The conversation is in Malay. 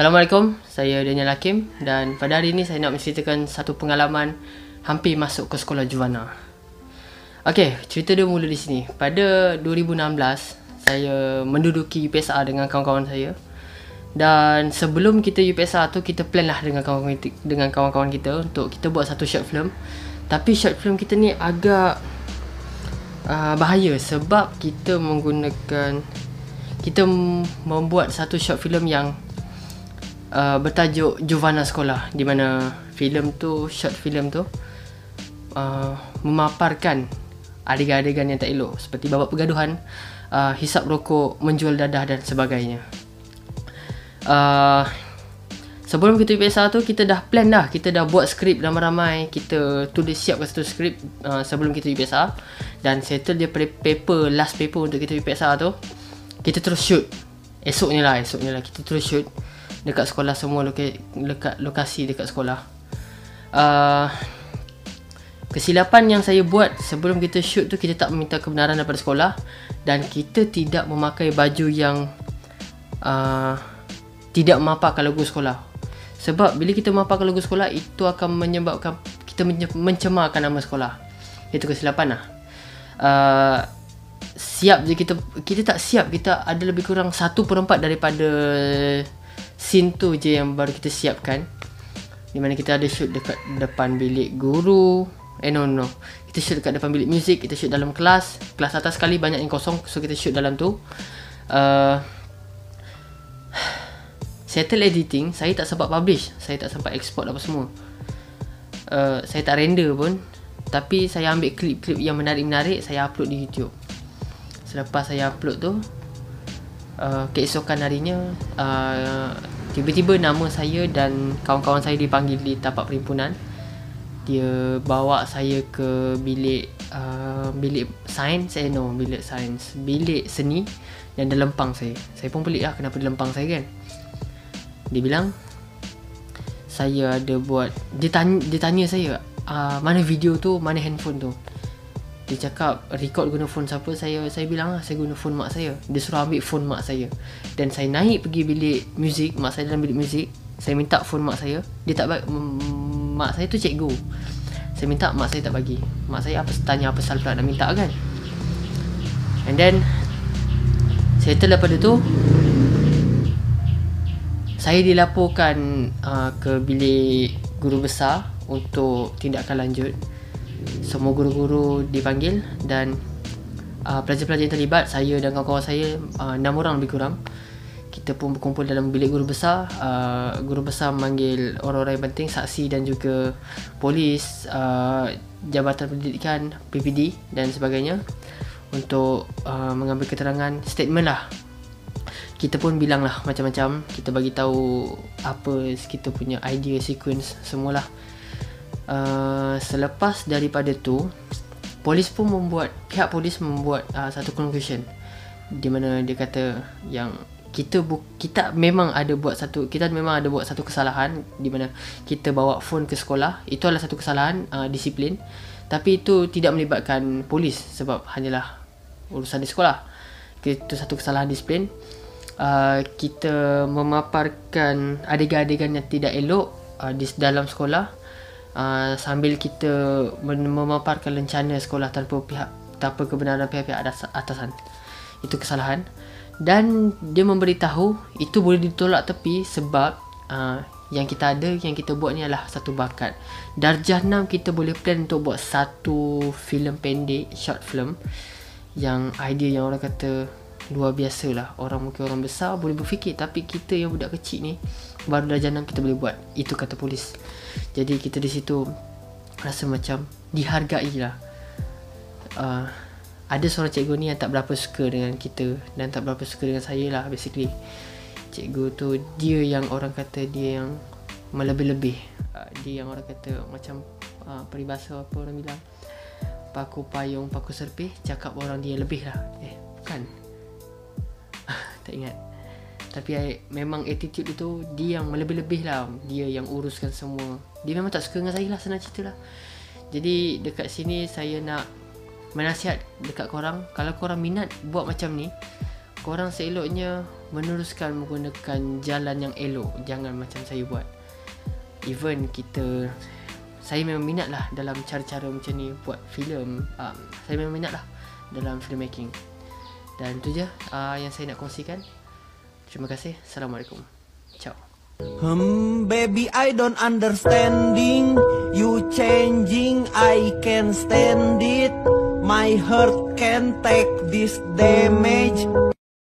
Assalamualaikum, saya Daniel Hakim dan pada hari ini saya nak menceritakan satu pengalaman hampir masuk ke sekolah Giovanna. Okey, cerita dia mula di sini. Pada 2016, saya menduduki UPSR dengan kawan-kawan saya. Dan sebelum kita UPSR tu, kita plan lah dengan kawan-kawan kita untuk kita buat satu short film. Tapi short film kita ni agak bahaya sebab kita membuat satu short film yang bertajuk Giovanna Sekolah, di mana short film tu memaparkan adegan-adegan yang tak elok seperti babak pergaduhan, hisap rokok, menjual dadah dan sebagainya. Sebelum kita UPSR tu, kita dah plan dah, kita dah buat skrip ramai-ramai, kita tulis siapkan satu skrip sebelum kita UPSR dan settle dia last paper untuk kita UPSR tu. Kita terus shoot esoknya lah kita terus shoot dekat sekolah, semua lokasi dekat sekolah. Kesilapan yang saya buat sebelum kita shoot tu, kita tak meminta kebenaran daripada sekolah dan kita tidak memakai baju yang tidak memaparkan logo sekolah. Sebab bila kita memaparkan logo sekolah, itu akan menyebabkan kita mencemarkan nama sekolah. Itu kesilapan lah. Siap je kita tak siap, kita ada lebih kurang 1/4 daripada scene tu je yang baru kita siapkan, di mana kita ada shoot dekat depan bilik guru. Kita shoot dekat depan bilik muzik, kita shoot dalam kelas atas sekali, banyak yang kosong, so kita shoot dalam tu. Settle editing, saya tak sempat publish, saya tak sempat export apa semua, saya tak render pun. Tapi saya ambil klip-klip yang menarik-menarik, saya upload di YouTube. Selepas saya upload tu, keesokan harinya, tiba-tiba nama saya dan kawan-kawan saya dipanggil di tapak perhimpunan. Dia bawa saya ke bilik seni dan dia lempang saya. Saya pun pelik lah kenapa dia lempang saya kan. Dia bilang saya ada buat, dia tanya saya, mana video tu, mana handphone tu. Dia cakap record guna phone siapa. Saya bilang lah saya guna phone mak saya. Dia suruh ambil phone mak saya. Dan saya naik pergi bilik muzik, mak saya dalam bilik muzik. Saya minta phone mak saya, dia tak bagi. Mak saya tu cikgu. Saya minta, mak saya tak bagi. Mak saya tanya apa salah pula nak minta kan. And then settle daripada tu, saya dilaporkan ke bilik guru besar untuk tindakan lanjut. Semua guru-guru dipanggil dan pelajar-pelajar yang terlibat, saya dan kawan-kawan saya, 6 orang lebih kurang. Kita pun berkumpul dalam bilik guru besar. Guru besar memanggil orang-orang yang penting, saksi dan juga polis, Jabatan Pendidikan, PPD dan sebagainya, untuk mengambil keterangan, statement lah. Kita pun bilang lah macam-macam, kita bagi tahu apa kita punya idea, sequence, semualah. Selepas daripada tu, pihak polis membuat satu conclusion, di mana dia kata yang kita memang ada buat satu kesalahan, di mana kita bawa phone ke sekolah. Itu adalah satu kesalahan disiplin, tapi itu tidak melibatkan polis sebab hanyalah urusan di sekolah. Itu satu kesalahan disiplin. Kita memaparkan adegan-adegan yang tidak elok di dalam sekolah. Sambil kita memaparkan rencana sekolah tanpa kebenaran pihak-pihak atasan. Itu kesalahan. Dan dia memberitahu itu boleh ditolak tepi sebab yang kita buat ni adalah satu bakat. Darjah 6 kita boleh plan untuk buat satu filem pendek, short film, yang idea yang orang kata luar biasa lah. Mungkin orang besar boleh berfikir, tapi kita yang budak kecil ni baru darjah 6 kita boleh buat. Itu kata polis. Jadi kita di situ rasa macam dihargai lah. Ada seorang cikgu ni yang tak berapa suka dengan kita dan tak berapa suka dengan saya lah basically. Cikgu tu dia yang orang kata dia yang melebih-lebih. Dia yang orang kata macam peribahasa apa orang bilang, paku payung paku serpih, cakap orang dia lebih lah. Bukan. Tak ingat. Tapi memang attitude itu, dia yang melebih-lebih lah. Dia yang uruskan semua. Dia memang tak suka dengan saya lah, senang cerita lah. Jadi dekat sini saya nak menasihat dekat korang, kalau korang minat buat macam ni, korang seeloknya meneruskan menggunakan jalan yang elok. Jangan macam saya buat. Even kita, saya memang minat lah dalam cara-cara macam ni buat filem. Saya memang minat lah dalam filmmaking. Dan tu je yang saya nak kongsikan. Terima kasih. Assalamualaikum. Ciao. Baby, I don't understanding. You changing, I can't stand it. My heart can't take this damage.